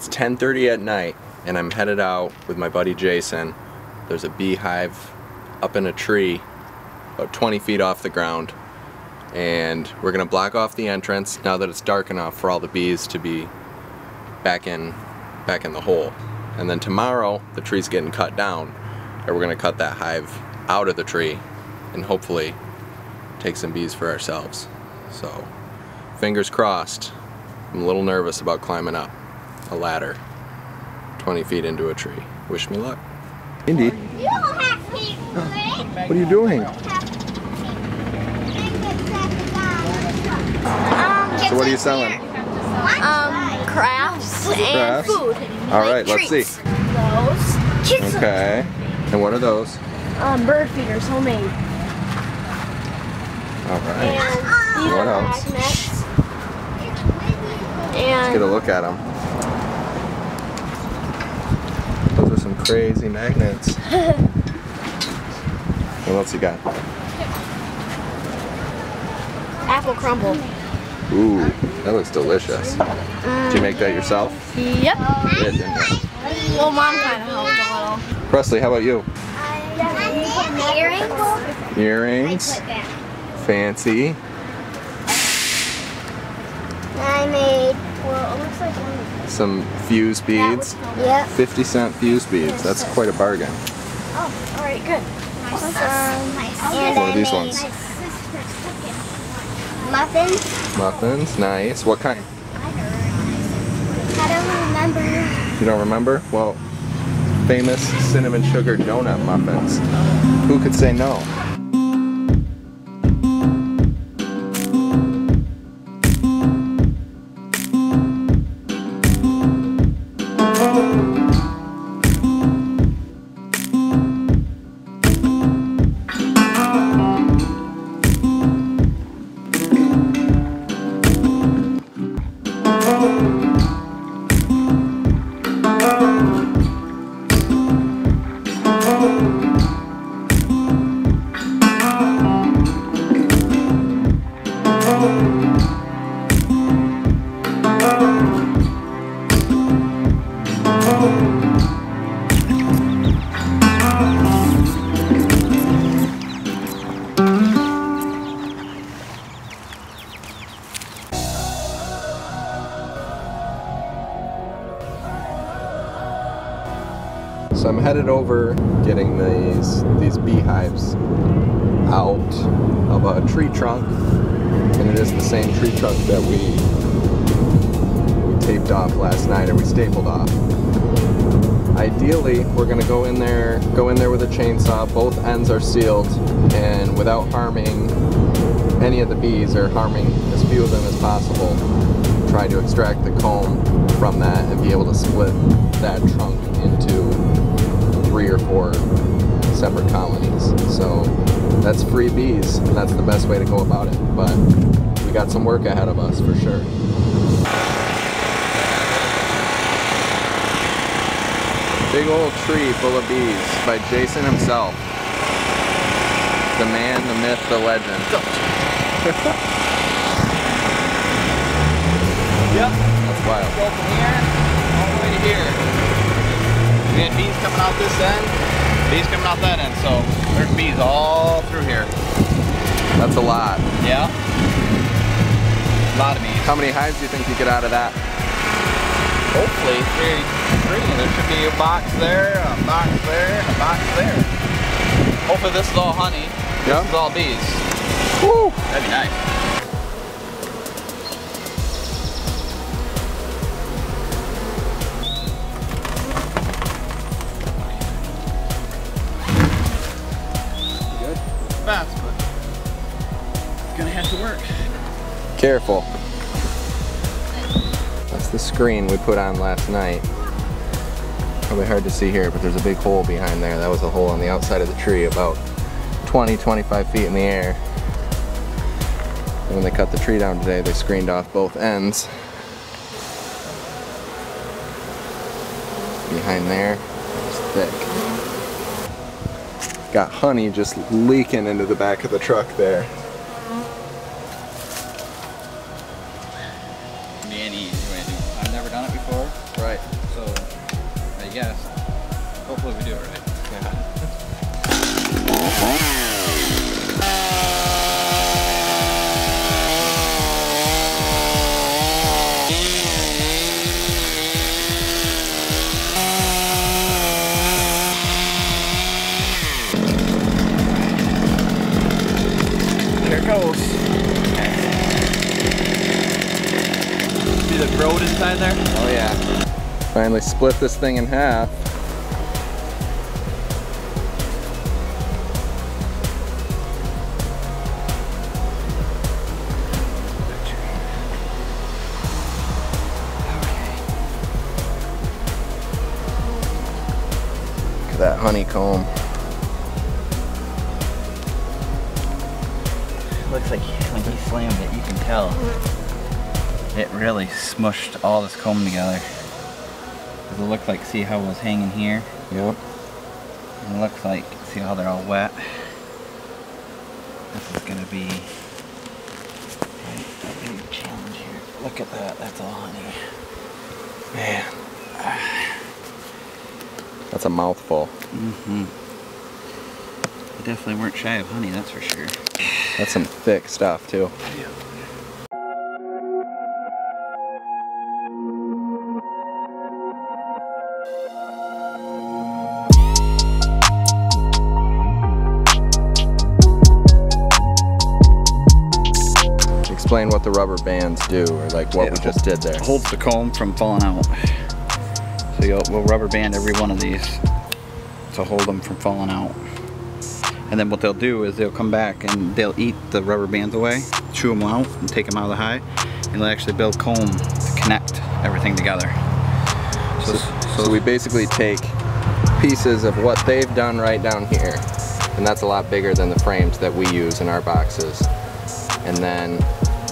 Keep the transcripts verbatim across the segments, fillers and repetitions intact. It's ten thirty at night and I'm headed out with my buddy Jason. There's a beehive up in a tree about twenty feet off the ground, and we're gonna block off the entrance now that it's dark enough for all the bees to be back in back in the hole. And then tomorrow the tree's getting cut down, and we're gonna cut that hive out of the tree and hopefully take some bees for ourselves. So fingers crossed. I'm a little nervous about climbing up a ladder twenty feet into a tree. Wish me luck. Indy. You don't have to eat food. What are you doing? So what are you selling? Um, crafts and food. Alright, let's see. Those. Okay. And what are those? Um, bird feeders, homemade. Alright. What else? Let's get a look at them. Crazy magnets. What else you got? Apple crumble. Ooh, that looks delicious. Mm. Did you make that yourself? Yep. You did, didn't you? Well, Mom kind of helped a little. Presley, how about you? Earrings. Earrings. Fancy. I made, well, it looks like one of these. Some fuse beads. Yep. fifty cent fuse beads. That's quite a bargain. Oh, alright, good. Nice. Um, nice. And what are these ones? Muffins. Muffins, nice. What kind? I don't remember. You don't remember? Well, famous cinnamon sugar donut muffins. Who could say no? So I'm headed over, getting these these beehives out of a tree trunk, and it is the same tree trunk that we, we taped off last night, or we stapled off. Ideally, we're gonna go in there, go in there with a chainsaw. Both ends are sealed, and without harming any of the bees or harming as few of them as possible, try to extract the comb from that and be able to split that trunk into three or four separate colonies. So that's free bees, and that's the best way to go about it. But we got some work ahead of us for sure. Big old tree full of bees by Jason himself. The man, the myth, the legend. Yep. That's wild. Go from here all the way to here. We had bees coming out this end, bees coming out that end, so there's bees all through here. That's a lot. Yeah. A lot of bees. How many hives do you think you get out of that? Hopefully three. three. There should be a box there, a box there, and a box there. Hopefully this is all honey. Yep. This is all bees. Woo! That'd be nice. Fast, but it's gonna have to work. Careful. That's the screen we put on last night. Probably hard to see here, but there's a big hole behind there. That was a hole on the outside of the tree, about twenty, twenty-five feet in the air. And when they cut the tree down today, they screened off both ends. Behind there, it's thick. Got honey just leaking into the back of the truck there. Man, easy, I've never done it before. Right. yeah. Finally split this thing in half. Look at that honeycomb. Looks like when he slammed it, you can tell. It really smushed all this comb together. It looked like, see how it was hanging here? Yep. And it looks like, see how they're all wet? This is gonna be a big challenge here. Look at that, that's all honey. Man. That's a mouthful. Mm-hmm. They definitely weren't shy of honey, that's for sure. That's some thick stuff too. Yeah. Explain what the rubber bands do, or like what it we holds, just did there. Holds the comb from falling out. So you'll, we'll rubber band every one of these to hold them from falling out. And then what they'll do is they'll come back and they'll eat the rubber bands away, chew them out and take them out of the high, and they'll actually build comb to connect everything together. So, so, so we basically take pieces of what they've done right down here, and that's a lot bigger than the frames that we use in our boxes. And then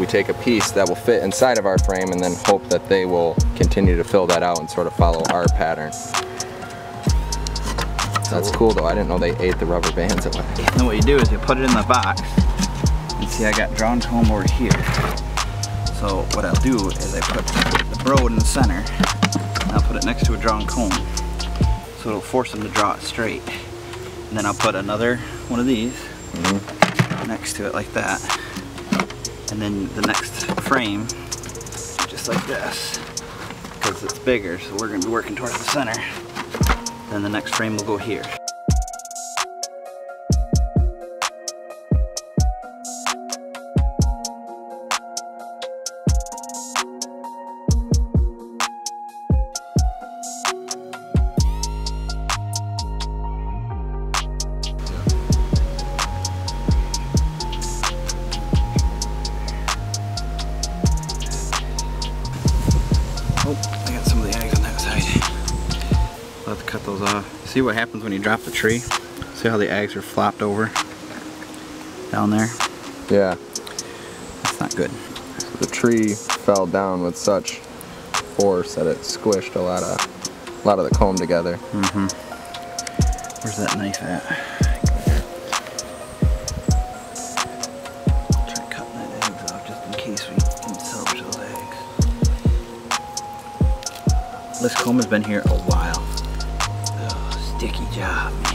we take a piece that will fit inside of our frame and then hope that they will continue to fill that out and sort of follow our pattern. That's cool though, I didn't know they ate the rubber bands away. And what you do is you put it in the box. You see I got drawn comb over here. So what I'll do is I put the broad in the center and I'll put it next to a drawn comb. So it'll force them to draw it straight. And then I'll put another one of these mm-hmm. next to it like that. And then the next frame, just like this, because it's bigger, so we're going to be working towards the center. Then the next frame will go here. Those off. See what happens when you drop the tree? See how the eggs are flopped over down there? Yeah. That's not good. So the tree fell down with such force that it squished a lot of a lot of the comb together. Mm-hmm. Where's that knife at? Try cutting that eggs off just in case we can salvage those eggs. This comb has been here a while. Sticky job, man.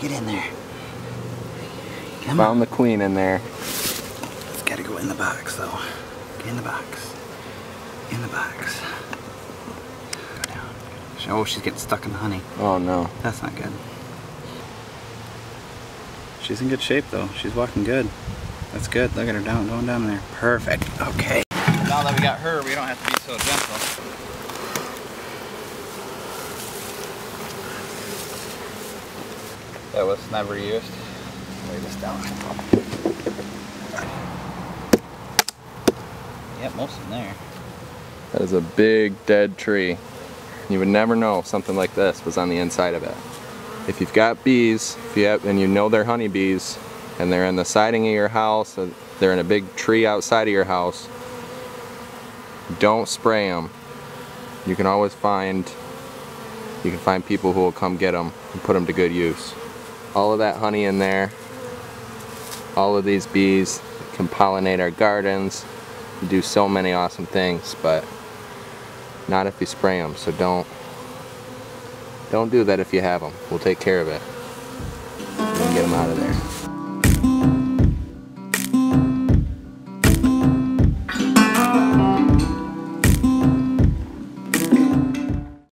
Get in there. Come Found on. the queen in there. It's gotta go in the box though. Get in the box. In the box. Go down. Oh, she's getting stuck in the honey. Oh no. That's not good. She's in good shape though. She's walking good. That's good. Look at her down, going down there. Perfect. Okay. Now that we got her, we don't have to be so gentle. That was never used. Lay this down. Yeah, most in there. That is a big dead tree. You would never know if something like this was on the inside of it. If you've got bees, if you have, and you know they're honeybees, and they're in the siding of your house, or they're in a big tree outside of your house, don't spray them. You can always find, you can find people who will come get them and put them to good use. All of that honey in there, all of these bees can pollinate our gardens, do so many awesome things, but not if you spray them. So don't don't do that if you have them. We'll take care of it and get them out of there.